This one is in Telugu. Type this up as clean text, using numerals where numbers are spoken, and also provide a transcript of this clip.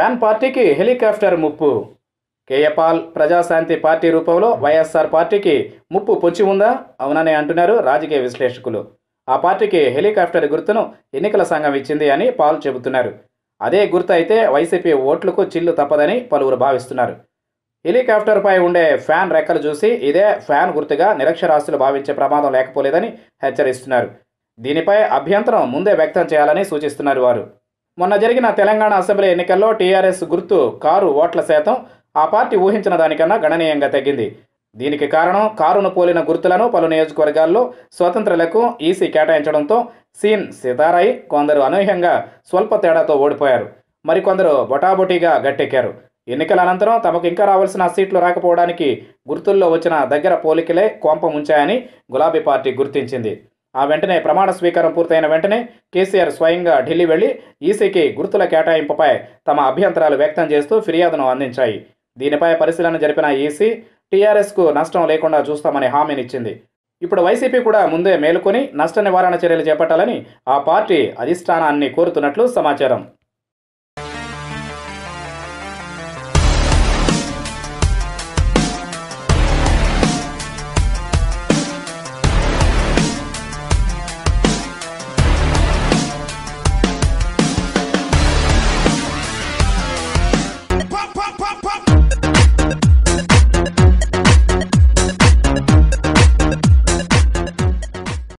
ఫ్యాన్ పార్టీకి హెలికాప్టర్ ముప్పు. కేయపాల్ ప్రజాశాంతి పార్టీ రూపంలో వైఎస్ఆర్ పార్టీకి ముప్పు పొంచి ఉందా? అవునని అంటున్నారు రాజకీయ విశ్లేషకులు. ఆ పార్టీకి హెలికాప్టర్ గుర్తును ఎన్నికల సంఘం ఇచ్చింది అని పాల్ చెబుతున్నారు. అదే గుర్తు అయితే వైసీపీ ఓట్లకు చిల్లు తప్పదని పలువురు భావిస్తున్నారు. హెలికాప్టర్పై ఉండే ఫ్యాన్ రెక్కలు చూసి ఇదే ఫ్యాన్ గుర్తుగా నిరక్షరాస్తులు భావించే ప్రమాదం లేకపోలేదని హెచ్చరిస్తున్నారు. దీనిపై అభ్యంతరం ముందే వ్యక్తం చేయాలని సూచిస్తున్నారు వారు. మొన్న జరిగిన తెలంగాణ అసెంబ్లీ ఎన్నికల్లో టీఆర్ఎస్ గుర్తు కారు ఓట్ల శాతం ఆ పార్టీ ఊహించిన దానికన్నా గణనీయంగా తగ్గింది. దీనికి కారణం కారును పోలిన గుర్తులను పలు నియోజకవర్గాల్లో స్వతంత్రులకు ఈసీ కేటాయించడంతో సీన్ సితారై కొందరు అనూహ్యంగా స్వల్ప తేడాతో ఓడిపోయారు. మరికొందరు బొటాబొటీగా గట్టెక్కారు. ఎన్నికల అనంతరం తమకు ఇంకా రావాల్సిన సీట్లు రాకపోవడానికి గుర్తుల్లో వచ్చిన దగ్గర పోలికలే కోంపం ఉంచాయని గులాబీ పార్టీ గుర్తించింది. ఆ వెంటనే ప్రమాణ స్వీకారం పూర్తయిన వెంటనే కేసీఆర్ స్వయంగా ఢిల్లీ వెళ్లి ఈసీకి గుర్తుల కేటాయింపుపై తమ అభ్యంతరాలు వ్యక్తం చేస్తూ ఫిర్యాదును అందించాయి. దీనిపై పరిశీలన జరిపిన ఈసీ టీఆర్ఎస్కు నష్టం లేకుండా చూస్తామని హామీనిచ్చింది. ఇప్పుడు వైసీపీ కూడా ముందే మేలుకొని నష్ట నివారణ చర్యలు చేపట్టాలని ఆ పార్టీ అధిష్టానాన్ని కోరుతున్నట్లు సమాచారం.